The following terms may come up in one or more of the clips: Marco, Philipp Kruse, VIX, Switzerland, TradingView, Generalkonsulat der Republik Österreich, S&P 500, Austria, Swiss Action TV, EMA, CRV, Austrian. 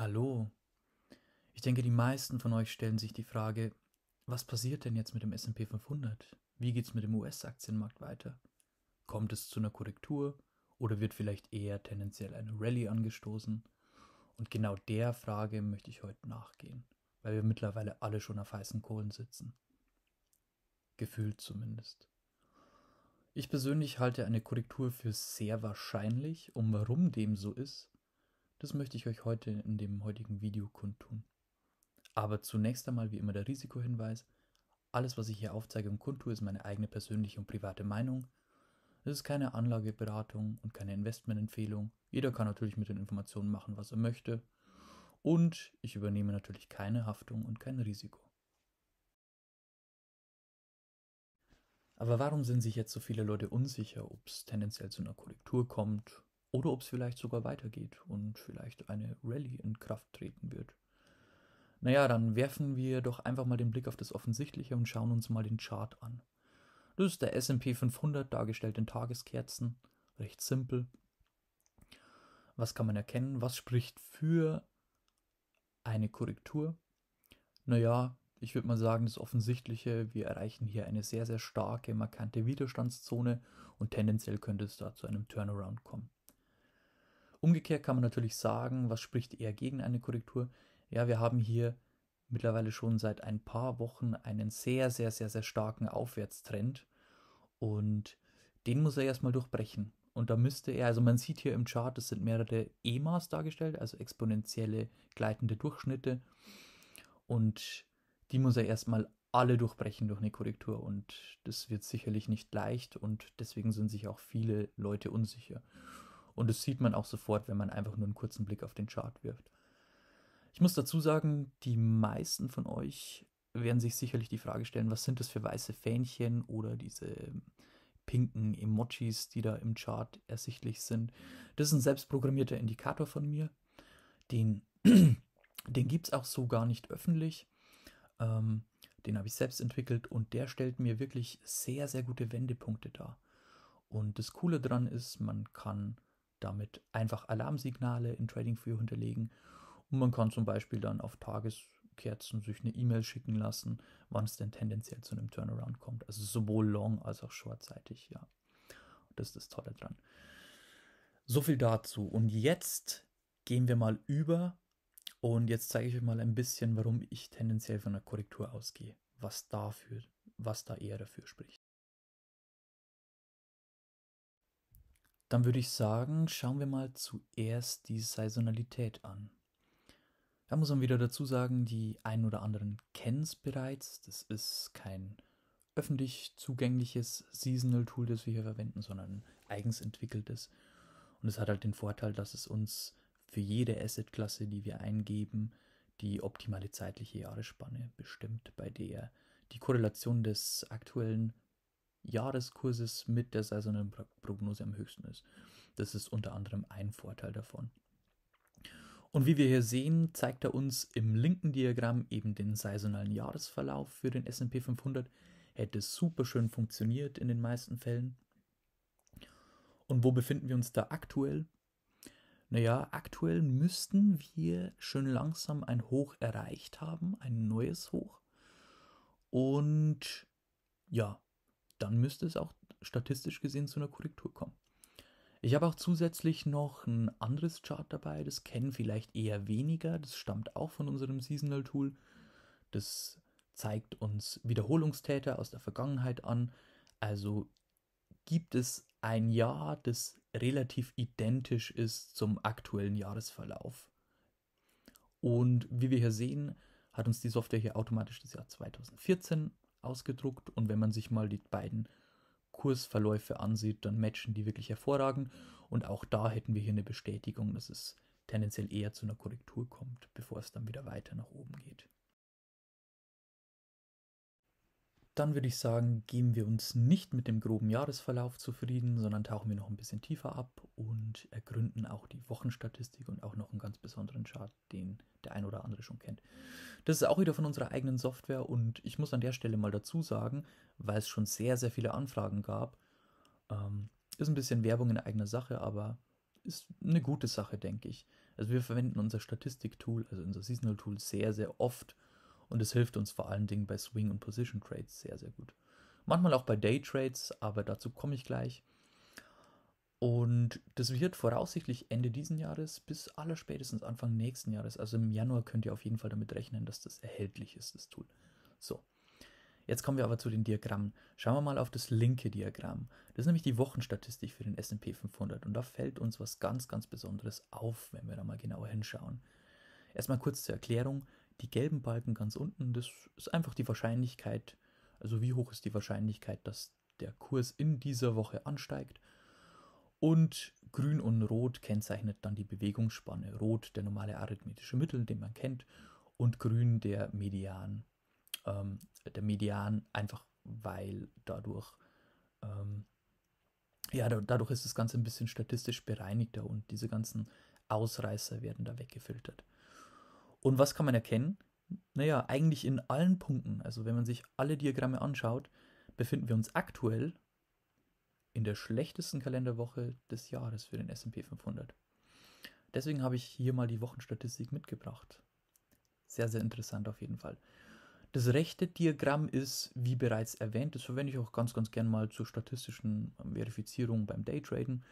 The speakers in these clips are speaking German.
Hallo. Ich denke, die meisten von euch stellen sich die Frage, was passiert denn jetzt mit dem S&P 500? Wie geht es mit dem US-Aktienmarkt weiter? Kommt es zu einer Korrektur oder wird vielleicht eher tendenziell eine Rallye angestoßen? Und genau der Frage möchte ich heute nachgehen, weil wir mittlerweile alle schon auf heißen Kohlen sitzen. Gefühlt zumindest. Ich persönlich halte eine Korrektur für sehr wahrscheinlich. Und warum dem so ist, das möchte ich euch heute in dem heutigen Video kundtun. Aber zunächst einmal wie immer der Risikohinweis. Alles, was ich hier aufzeige und kundtue, ist meine eigene persönliche und private Meinung. Es ist keine Anlageberatung und keine Investmentempfehlung. Jeder kann natürlich mit den Informationen machen, was er möchte. Und ich übernehme natürlich keine Haftung und kein Risiko. Aber warum sind sich jetzt so viele Leute unsicher, ob es tendenziell zu einer Korrektur kommt oder ob es vielleicht sogar weitergeht und vielleicht eine Rallye in Kraft treten wird? Naja, dann werfen wir doch einfach mal den Blick auf das Offensichtliche und schauen uns mal den Chart an. Das ist der S&P 500, dargestellt in Tageskerzen, recht simpel. Was kann man erkennen? Was spricht für eine Korrektur? Naja, ich würde mal sagen, das Offensichtliche, wir erreichen hier eine sehr, sehr starke, markante Widerstandszone und tendenziell könnte es da zu einem Turnaround kommen. Umgekehrt kann man natürlich sagen, was spricht eher gegen eine Korrektur? Ja, wir haben hier mittlerweile schon seit ein paar Wochen einen sehr, sehr, sehr, sehr starken Aufwärtstrend und den muss er erstmal durchbrechen. Und da müsste er, also man sieht hier im Chart, es sind mehrere EMAs dargestellt, also exponentielle gleitende Durchschnitte und die muss er erstmal alle durchbrechen durch eine Korrektur und das wird sicherlich nicht leicht und deswegen sind sich auch viele Leute unsicher. Und das sieht man auch sofort, wenn man einfach nur einen kurzen Blick auf den Chart wirft. Ich muss dazu sagen, die meisten von euch werden sich sicherlich die Frage stellen, was sind das für weiße Fähnchen oder diese pinken Emojis, die da im Chart ersichtlich sind. Das ist ein selbstprogrammierter Indikator von mir. Den gibt es auch so gar nicht öffentlich. Den habe ich selbst entwickelt und der stellt mir wirklich sehr, sehr gute Wendepunkte dar. Und das Coole daran ist, man kann damit einfach Alarmsignale in TradingView hinterlegen. Und man kann zum Beispiel dann auf Tageskerzen sich eine E-Mail schicken lassen, wann es denn tendenziell zu einem Turnaround kommt. Also sowohl long als auch shortseitig, ja. Das ist das Tolle dran. So viel dazu. Und jetzt gehen wir mal über und jetzt zeige ich euch mal ein bisschen, warum ich tendenziell von einer Korrektur ausgehe. Was da eher dafür spricht. Dann würde ich sagen, schauen wir mal zuerst die Saisonalität an. Da muss man wieder dazu sagen, die einen oder anderen kennen es bereits. Das ist kein öffentlich zugängliches Seasonal-Tool, das wir hier verwenden, sondern eigens entwickeltes. Und es hat halt den Vorteil, dass es uns für jede Assetklasse, die wir eingeben, die optimale zeitliche Jahresspanne bestimmt, bei der die Korrelation des aktuellen Jahreskurses mit der saisonalen Prognose am höchsten ist. Das ist unter anderem ein Vorteil davon. Und wie wir hier sehen, zeigt er uns im linken Diagramm eben den saisonalen Jahresverlauf für den S&P 500. Hätte super schön funktioniert in den meisten Fällen. Und wo befinden wir uns da aktuell? Naja, aktuell müssten wir schön langsam ein Hoch erreicht haben, ein neues Hoch. Und ja, dann müsste es auch statistisch gesehen zu einer Korrektur kommen. Ich habe auch zusätzlich noch ein anderes Chart dabei, das kennen vielleicht eher weniger, das stammt auch von unserem Seasonal Tool. Das zeigt uns Wiederholungstäter aus der Vergangenheit an, also gibt es ein Jahr, das relativ identisch ist zum aktuellen Jahresverlauf. Und wie wir hier sehen, hat uns die Software hier automatisch das Jahr 2014 ausgedruckt und wenn man sich mal die beiden Kursverläufe ansieht, dann matchen die wirklich hervorragend und auch da hätten wir hier eine Bestätigung, dass es tendenziell eher zu einer Korrektur kommt, bevor es dann wieder weiter nach oben geht. Dann würde ich sagen, geben wir uns nicht mit dem groben Jahresverlauf zufrieden, sondern tauchen wir noch ein bisschen tiefer ab und ergründen auch die Wochenstatistik und auch noch einen ganz besonderen Chart, den der ein oder andere schon kennt. Das ist auch wieder von unserer eigenen Software und ich muss an der Stelle mal dazu sagen, weil es schon sehr, sehr viele Anfragen gab, ist ein bisschen Werbung in eigener Sache, aber ist eine gute Sache, denke ich. Also wir verwenden unser Statistik-Tool, also unser Seasonal-Tool sehr, sehr oft und es hilft uns vor allen Dingen bei Swing- und Position-Trades sehr, sehr gut. Manchmal auch bei Day-Trades, aber dazu komme ich gleich. Und das wird voraussichtlich Ende diesen Jahres bis allerspätestens Anfang nächsten Jahres, also im Januar könnt ihr auf jeden Fall damit rechnen, dass das erhältlich ist, das Tool. So, jetzt kommen wir aber zu den Diagrammen. Schauen wir mal auf das linke Diagramm. Das ist nämlich die Wochenstatistik für den S&P 500 und da fällt uns was ganz, ganz Besonderes auf, wenn wir da mal genauer hinschauen. Erstmal kurz zur Erklärung, die gelben Balken ganz unten, das ist einfach die Wahrscheinlichkeit, also wie hoch ist die Wahrscheinlichkeit, dass der Kurs in dieser Woche ansteigt. Und grün und rot kennzeichnet dann die Bewegungsspanne. Rot der normale arithmetische Mittel, den man kennt, und grün der Median. Der Median einfach, weil dadurch, dadurch ist das Ganze ein bisschen statistisch bereinigter und diese ganzen Ausreißer werden da weggefiltert. Und was kann man erkennen? Naja, eigentlich in allen Punkten, also wenn man sich alle Diagramme anschaut, befinden wir uns aktuell in der schlechtesten Kalenderwoche des Jahres für den S&P 500. Deswegen habe ich hier mal die Wochenstatistik mitgebracht. Sehr, sehr interessant auf jeden Fall. Das rechte Diagramm ist, wie bereits erwähnt, das verwende ich auch ganz, ganz gern mal zur statistischen Verifizierung beim Daytraden.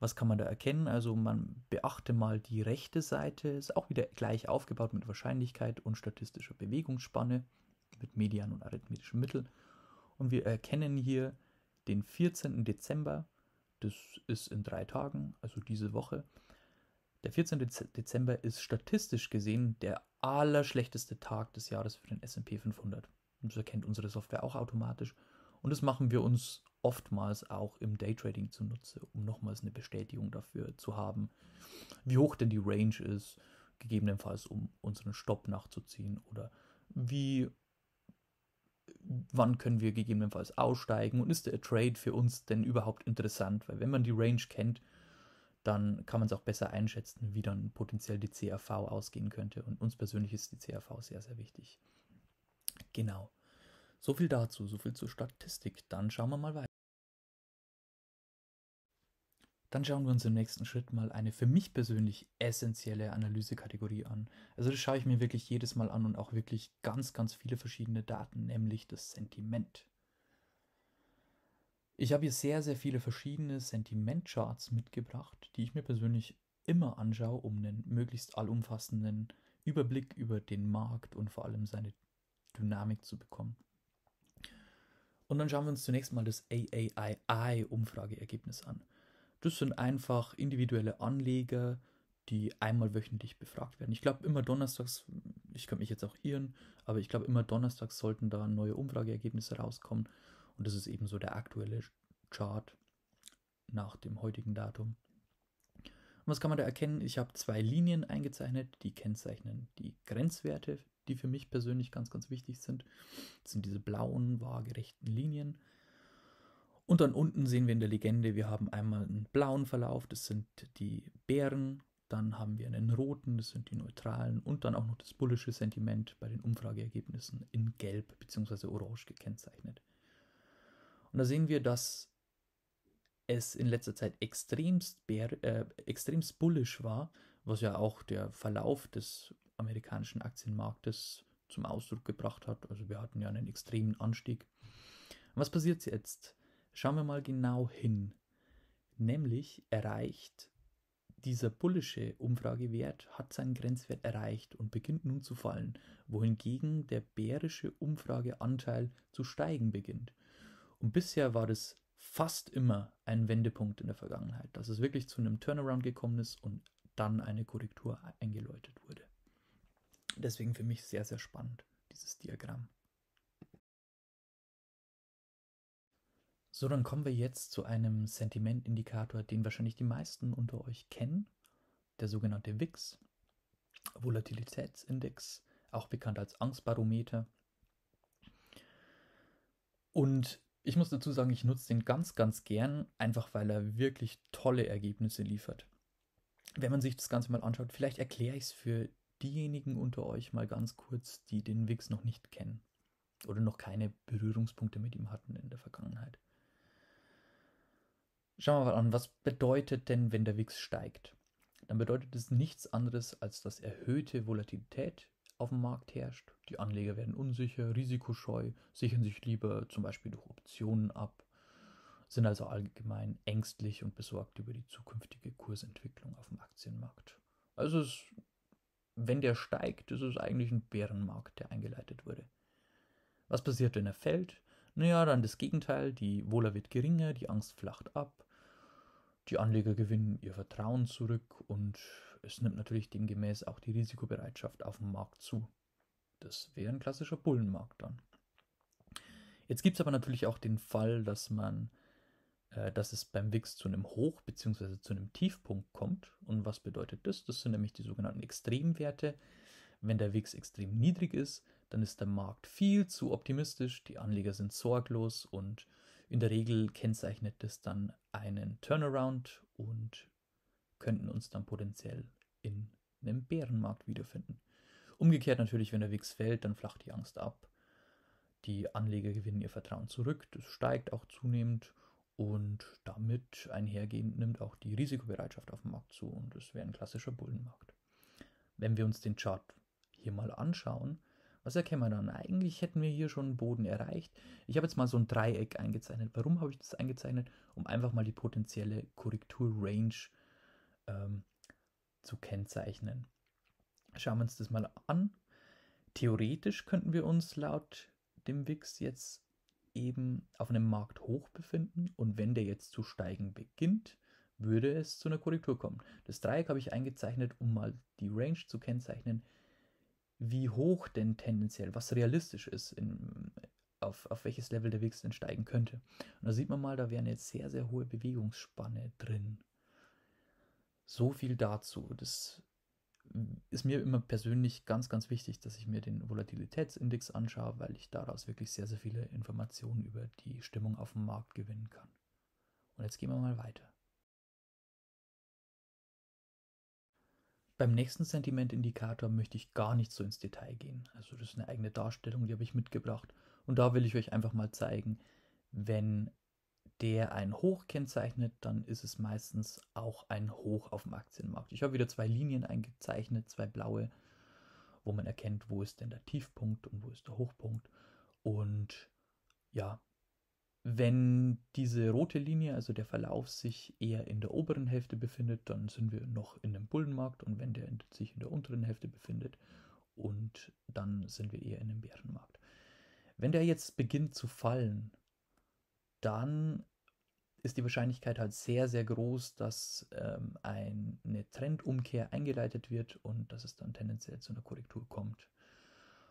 Was kann man da erkennen? Also man beachte mal die rechte Seite, ist auch wieder gleich aufgebaut mit Wahrscheinlichkeit und statistischer Bewegungsspanne, mit Median und arithmetischem Mittel. Und wir erkennen hier den 14. Dezember, das ist in 3 Tagen, also diese Woche. Der 14. Dezember ist statistisch gesehen der allerschlechteste Tag des Jahres für den S&P 500. Und das erkennt unsere Software auch automatisch. Und das machen wir uns oftmals auch im Daytrading zunutze, um nochmals eine Bestätigung dafür zu haben, wie hoch denn die Range ist, gegebenenfalls um unseren Stopp nachzuziehen oder wann können wir gegebenenfalls aussteigen und ist der Trade für uns denn überhaupt interessant, weil wenn man die Range kennt, dann kann man es auch besser einschätzen, wie dann potenziell die CRV ausgehen könnte und uns persönlich ist die CRV sehr, sehr wichtig. Genau, so viel dazu, so viel zur Statistik, dann schauen wir mal weiter. Dann schauen wir uns im nächsten Schritt mal eine für mich persönlich essentielle Analysekategorie an. Also das schaue ich mir wirklich jedes Mal an und auch wirklich ganz, ganz viele verschiedene Daten, nämlich das Sentiment. Ich habe hier sehr, sehr viele verschiedene Sentimentcharts mitgebracht, die ich mir persönlich immer anschaue, um einen möglichst allumfassenden Überblick über den Markt und vor allem seine Dynamik zu bekommen. Und dann schauen wir uns zunächst mal das AAII-Umfrageergebnis an. Das sind einfach individuelle Anleger, die einmal wöchentlich befragt werden. Ich glaube immer donnerstags, ich könnte mich jetzt auch irren, aber ich glaube immer donnerstags sollten da neue Umfrageergebnisse rauskommen. Und das ist eben so der aktuelle Chart nach dem heutigen Datum. Und was kann man da erkennen? Ich habe 2 Linien eingezeichnet, die kennzeichnen die Grenzwerte, die für mich persönlich ganz, ganz wichtig sind. Das sind diese blauen, waagerechten Linien. Und dann unten sehen wir in der Legende, wir haben einmal einen blauen Verlauf, das sind die Bären, dann haben wir einen roten, das sind die neutralen und dann auch noch das bullische Sentiment bei den Umfrageergebnissen in gelb bzw. orange gekennzeichnet. Und da sehen wir, dass es in letzter Zeit extremst bullisch war, was ja auch der Verlauf des amerikanischen Aktienmarktes zum Ausdruck gebracht hat. Also wir hatten ja einen extremen Anstieg. Und was passiert jetzt? Schauen wir mal genau hin, nämlich erreicht dieser bullische Umfragewert, hat seinen Grenzwert erreicht und beginnt nun zu fallen, wohingegen der bärische Umfrageanteil zu steigen beginnt. Und bisher war das fast immer ein Wendepunkt in der Vergangenheit, dass es wirklich zu einem Turnaround gekommen ist und dann eine Korrektur eingeläutet wurde. Deswegen für mich sehr, sehr spannend, dieses Diagramm. So, dann kommen wir jetzt zu einem Sentimentindikator, den wahrscheinlich die meisten unter euch kennen, der sogenannte VIX, Volatilitätsindex, auch bekannt als Angstbarometer. Und ich muss dazu sagen, ich nutze den ganz, ganz gern, einfach weil er wirklich tolle Ergebnisse liefert. Wenn man sich das Ganze mal anschaut, vielleicht erkläre ich es für diejenigen unter euch mal ganz kurz, die den VIX noch nicht kennen oder noch keine Berührungspunkte mit ihm hatten in der Vergangenheit. Schauen wir mal an, was bedeutet denn, wenn der VIX steigt? Dann bedeutet es nichts anderes, als dass erhöhte Volatilität auf dem Markt herrscht. Die Anleger werden unsicher, risikoscheu, sichern sich lieber zum Beispiel durch Optionen ab, sind also allgemein ängstlich und besorgt über die zukünftige Kursentwicklung auf dem Aktienmarkt. Also wenn der steigt, ist es eigentlich ein Bärenmarkt, der eingeleitet wurde. Was passiert, wenn er fällt? Naja, dann das Gegenteil, die Vola wird geringer, die Angst flacht ab, die Anleger gewinnen ihr Vertrauen zurück und es nimmt natürlich demgemäß auch die Risikobereitschaft auf dem Markt zu. Das wäre ein klassischer Bullenmarkt dann. Jetzt gibt es aber natürlich auch den Fall, dass es beim VIX zu einem Hoch- bzw. zu einem Tiefpunkt kommt. Und was bedeutet das? Das sind nämlich die sogenannten Extremwerte. Wenn der VIX extrem niedrig ist, dann ist der Markt viel zu optimistisch, die Anleger sind sorglos und in der Regel kennzeichnet das dann einen Turnaround und könnten uns dann potenziell in einem Bärenmarkt wiederfinden. Umgekehrt natürlich, wenn der VIX fällt, dann flacht die Angst ab. Die Anleger gewinnen ihr Vertrauen zurück, das steigt auch zunehmend und damit einhergehend nimmt auch die Risikobereitschaft auf dem Markt zu und das wäre ein klassischer Bullenmarkt. Wenn wir uns den Chart hier mal anschauen, was erkennen wir dann? Eigentlich hätten wir hier schon einen Boden erreicht. Ich habe jetzt mal so ein Dreieck eingezeichnet. Warum habe ich das eingezeichnet? Um einfach mal die potenzielle Korrekturrange zu kennzeichnen. Schauen wir uns das mal an. Theoretisch könnten wir uns laut dem VIX jetzt eben auf einem Markthoch befinden. Und wenn der jetzt zu steigen beginnt, würde es zu einer Korrektur kommen. Das Dreieck habe ich eingezeichnet, um mal die Range zu kennzeichnen, wie hoch denn tendenziell, was realistisch ist, auf welches Level der VIX denn steigen könnte. Und da sieht man mal, da wäre eine sehr, sehr hohe Bewegungsspanne drin. So viel dazu. Das ist mir immer persönlich ganz, ganz wichtig, dass ich mir den Volatilitätsindex anschaue, weil ich daraus wirklich sehr, sehr viele Informationen über die Stimmung auf dem Markt gewinnen kann. Und jetzt gehen wir mal weiter. Beim nächsten Sentimentindikator möchte ich gar nicht so ins Detail gehen. Also das ist eine eigene Darstellung, die habe ich mitgebracht. Und da will ich euch einfach mal zeigen, wenn der ein Hoch kennzeichnet, dann ist es meistens auch ein Hoch auf dem Aktienmarkt. Ich habe wieder zwei Linien eingezeichnet, zwei blaue, wo man erkennt, wo ist denn der Tiefpunkt und wo ist der Hochpunkt. Und ja, wenn diese rote Linie, also der Verlauf, sich eher in der oberen Hälfte befindet, dann sind wir noch in einem Bullenmarkt und wenn der sich in der unteren Hälfte befindet, und dann sind wir eher in einem Bärenmarkt. Wenn der jetzt beginnt zu fallen, dann ist die Wahrscheinlichkeit halt sehr, sehr groß, dass eine Trendumkehr eingeleitet wird und dass es dann tendenziell zu einer Korrektur kommt.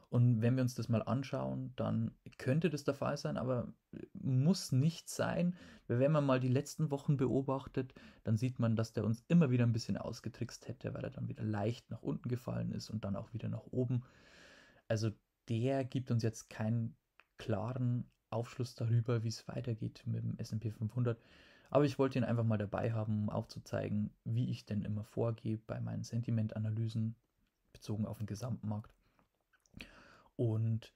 Und wenn wir uns das mal anschauen, dann könnte das der Fall sein, aber muss nicht sein. Wenn man mal die letzten Wochen beobachtet, dann sieht man, dass der uns immer wieder ein bisschen ausgetrickst hätte, weil er dann wieder leicht nach unten gefallen ist und dann auch wieder nach oben. Also der gibt uns jetzt keinen klaren Aufschluss darüber, wie es weitergeht mit dem S&P 500. Aber ich wollte ihn einfach mal dabei haben, um aufzuzeigen, wie ich denn immer vorgehe bei meinen Sentimentanalysen bezogen auf den Gesamtmarkt. Und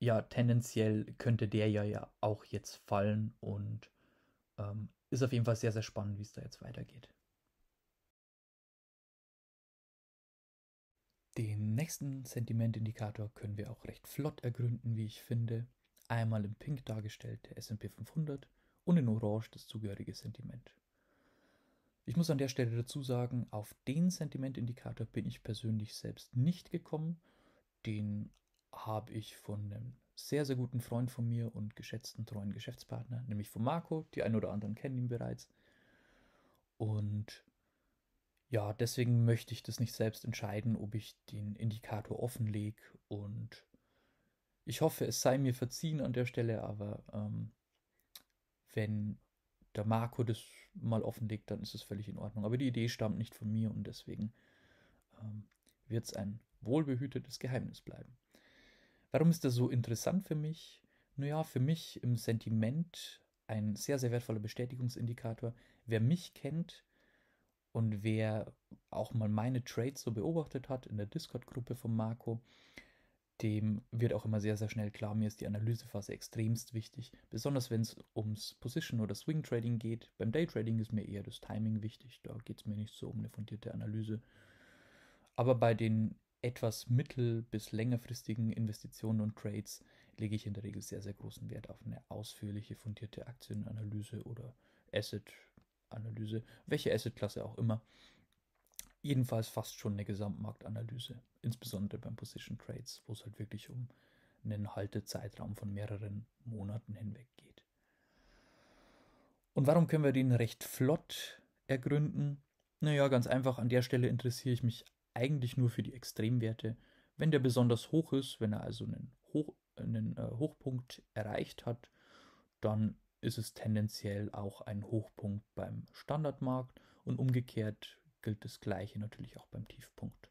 ja, tendenziell könnte der ja auch jetzt fallen und ist auf jeden Fall sehr, sehr spannend, wie es da jetzt weitergeht. Den nächsten Sentimentindikator können wir auch recht flott ergründen, wie ich finde. Einmal in Pink dargestellt der S&P 500 und in Orange das zugehörige Sentiment. Ich muss an der Stelle dazu sagen, auf den Sentimentindikator bin ich persönlich selbst nicht gekommen. Den habe ich von einem sehr, sehr guten Freund von mir und geschätzten treuen Geschäftspartner, nämlich von Marco. Die einen oder anderen kennen ihn bereits. Und ja, deswegen möchte ich das nicht selbst entscheiden, ob ich den Indikator offenlege. Und ich hoffe, es sei mir verziehen an der Stelle, aber wenn der Marco das mal offenlegt, dann ist es völlig in Ordnung. Aber die Idee stammt nicht von mir und deswegen wird es ein wohlbehütetes Geheimnis bleiben. Warum ist das so interessant für mich? Naja, für mich im Sentiment ein sehr, sehr wertvoller Bestätigungsindikator. Wer mich kennt und wer auch mal meine Trades so beobachtet hat in der Discord-Gruppe von Marco, dem wird auch immer sehr, sehr schnell klar, mir ist die Analysephase extremst wichtig, besonders wenn es ums Position- oder Swing-Trading geht. Beim Day-Trading ist mir eher das Timing wichtig, da geht es mir nicht so um eine fundierte Analyse. Aber bei den etwas mittel- bis längerfristigen Investitionen und Trades lege ich in der Regel sehr, sehr großen Wert auf eine ausführliche, fundierte Aktienanalyse oder Asset-Analyse, welche Asset-Klasse auch immer. Jedenfalls fast schon eine Gesamtmarktanalyse, insbesondere beim Position Trades, wo es halt wirklich um einen Haltezeitraum von mehreren Monaten hinweg geht. Und warum können wir den recht flott ergründen? Naja, ganz einfach, an der Stelle interessiere ich mich eigentlich nur für die Extremwerte. Wenn der besonders hoch ist, wenn er also einen Hochpunkt erreicht hat, dann ist es tendenziell auch ein Hochpunkt beim Standardmarkt und umgekehrt gilt das Gleiche natürlich auch beim Tiefpunkt.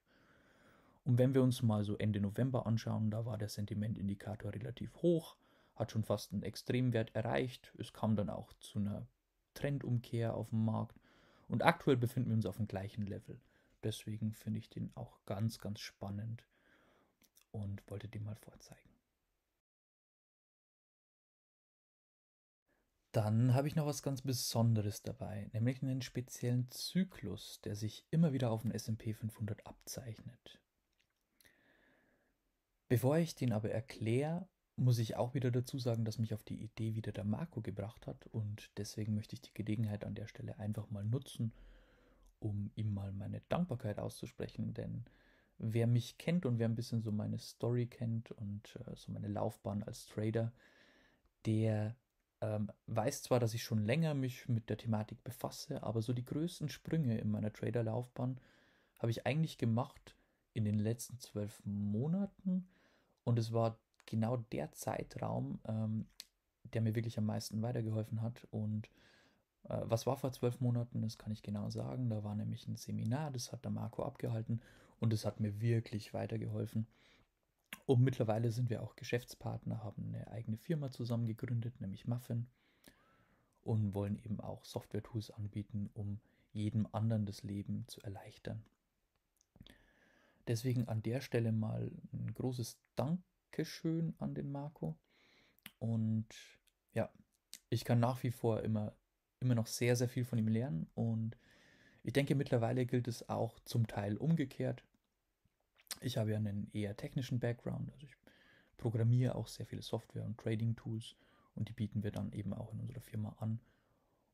Und wenn wir uns mal so Ende November anschauen, da war der Sentimentindikator relativ hoch, hat schon fast einen Extremwert erreicht. Es kam dann auch zu einer Trendumkehr auf dem Markt. Und aktuell befinden wir uns auf dem gleichen Level. Deswegen finde ich den auch ganz, ganz spannend und wollte den mal vorzeigen. Dann habe ich noch was ganz Besonderes dabei, nämlich einen speziellen Zyklus, der sich immer wieder auf den S&P 500 abzeichnet. Bevor ich den aber erkläre, muss ich auch wieder dazu sagen, dass mich auf die Idee wieder der Marco gebracht hat und deswegen möchte ich die Gelegenheit an der Stelle einfach mal nutzen, um ihm mal meine Dankbarkeit auszusprechen, denn wer mich kennt und wer ein bisschen so meine Story kennt und so meine Laufbahn als Trader, der weiß zwar, dass ich schon länger mich mit der Thematik befasse, aber so die größten Sprünge in meiner Traderlaufbahn habe ich eigentlich gemacht in den letzten 12 Monaten und es war genau der Zeitraum, der mir wirklich am meisten weitergeholfen hat. Und was war vor 12 Monaten, das kann ich genau sagen, da war nämlich ein Seminar, das hat der Marco abgehalten und es hat mir wirklich weitergeholfen. Und mittlerweile sind wir auch Geschäftspartner, haben eine eigene Firma zusammen gegründet, nämlich Muffin, und wollen eben auch Software-Tools anbieten, um jedem anderen das Leben zu erleichtern. Deswegen an der Stelle mal ein großes Dankeschön an den Marco. Und ja, ich kann nach wie vor immer noch sehr, sehr viel von ihm lernen. Und ich denke, mittlerweile gilt es auch zum Teil umgekehrt. Ich habe ja einen eher technischen Background, also ich programmiere auch sehr viele Software- und Trading-Tools und die bieten wir dann eben auch in unserer Firma an.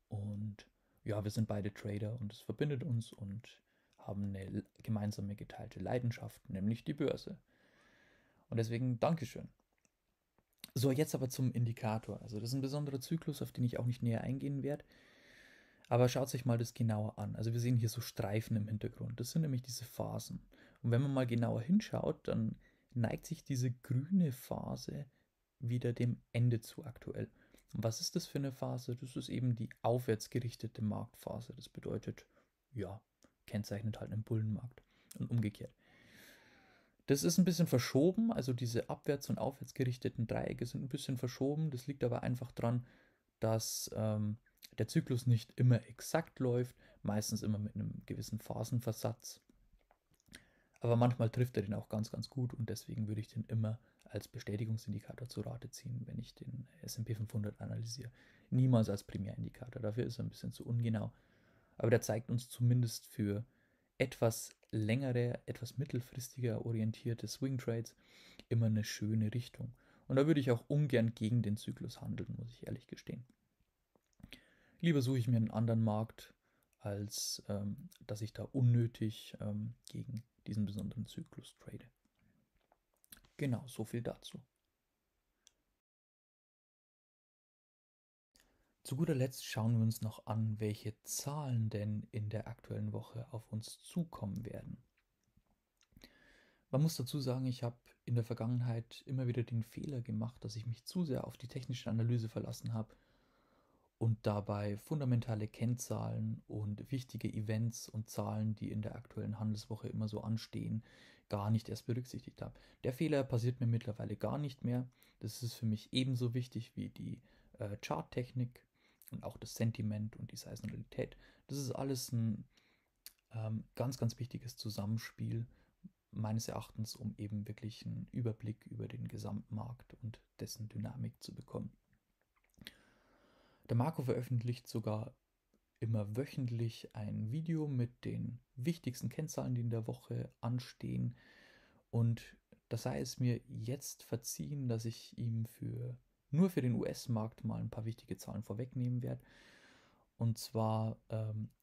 Und ja, wir sind beide Trader und es verbindet uns und haben eine gemeinsame geteilte Leidenschaft, nämlich die Börse. Und deswegen Dankeschön. So, jetzt aber zum Indikator. Also das ist ein besonderer Zyklus, auf den ich auch nicht näher eingehen werde. Aber schaut sich mal das genauer an. Also wir sehen hier so Streifen im Hintergrund. Das sind nämlich diese Phasen. Und wenn man mal genauer hinschaut, dann neigt sich diese grüne Phase wieder dem Ende zu aktuell. Und was ist das für eine Phase? Das ist eben die aufwärtsgerichtete Marktphase. Das bedeutet, ja, kennzeichnet halt einen Bullenmarkt und umgekehrt. Das ist ein bisschen verschoben. Also diese abwärts- und aufwärtsgerichteten Dreiecke sind ein bisschen verschoben. Das liegt aber einfach daran, dass der Zyklus nicht immer exakt läuft, meistens immer mit einem gewissen Phasenversatz. Aber manchmal trifft er den auch ganz, ganz gut und deswegen würde ich den immer als Bestätigungsindikator zu Rate ziehen, wenn ich den S&P 500 analysiere. Niemals als Primärindikator, dafür ist er ein bisschen zu ungenau. Aber der zeigt uns zumindest für etwas längere, etwas mittelfristiger orientierte Swing Trades immer eine schöne Richtung. Und da würde ich auch ungern gegen den Zyklus handeln, muss ich ehrlich gestehen. Lieber suche ich mir einen anderen Markt, als dass ich da unnötig gegen diesen besonderen Zyklus trade. Genau, so viel dazu. Zu guter Letzt schauen wir uns noch an, welche Zahlen denn in der aktuellen Woche auf uns zukommen werden. Man muss dazu sagen, ich habe in der Vergangenheit immer wieder den Fehler gemacht, dass ich mich zu sehr auf die technische Analyse verlassen habe und dabei fundamentale Kennzahlen und wichtige Events und Zahlen, die in der aktuellen Handelswoche immer so anstehen, gar nicht erst berücksichtigt habe. Der Fehler passiert mir mittlerweile gar nicht mehr. Das ist für mich ebenso wichtig wie die Charttechnik und auch das Sentiment und die Saisonalität. Das ist alles ein ganz, ganz wichtiges Zusammenspiel, meines Erachtens, um eben wirklich einen Überblick über den Gesamtmarkt und dessen Dynamik zu bekommen. Der Marco veröffentlicht sogar immer wöchentlich ein Video mit den wichtigsten Kennzahlen, die in der Woche anstehen. Und da sei es mir jetzt verziehen, dass ich ihm nur für den US-Markt mal ein paar wichtige Zahlen vorwegnehmen werde. Und zwar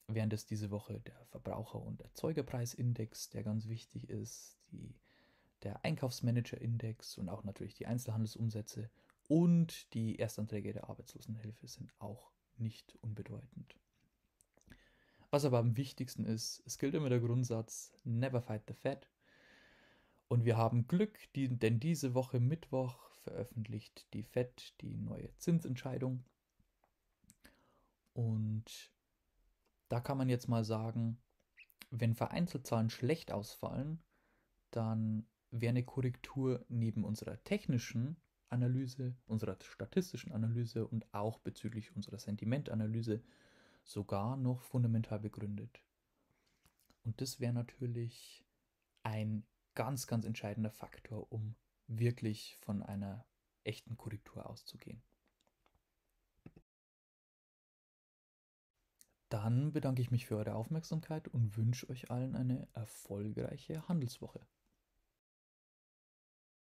wären das diese Woche der Verbraucher- und Erzeugerpreisindex, der ganz wichtig ist, der Einkaufsmanager-Index und auch natürlich die Einzelhandelsumsätze und die Erstanträge der Arbeitslosenhilfe sind auch nicht unbedeutend. Was aber am wichtigsten ist, es gilt immer der Grundsatz Never Fight the Fed. Und wir haben Glück, denn diese Woche Mittwoch veröffentlicht die Fed die neue Zinsentscheidung. Und da kann man jetzt mal sagen, wenn Vereinzelzahlen schlecht ausfallen, dann wäre eine Korrektur neben unserer technischen Analyse, unserer statistischen Analyse und auch bezüglich unserer Sentimentanalyse sogar noch fundamental begründet. Und das wäre natürlich ein ganz, ganz entscheidender Faktor, um wirklich von einer echten Korrektur auszugehen. Dann bedanke ich mich für eure Aufmerksamkeit und wünsche euch allen eine erfolgreiche Handelswoche.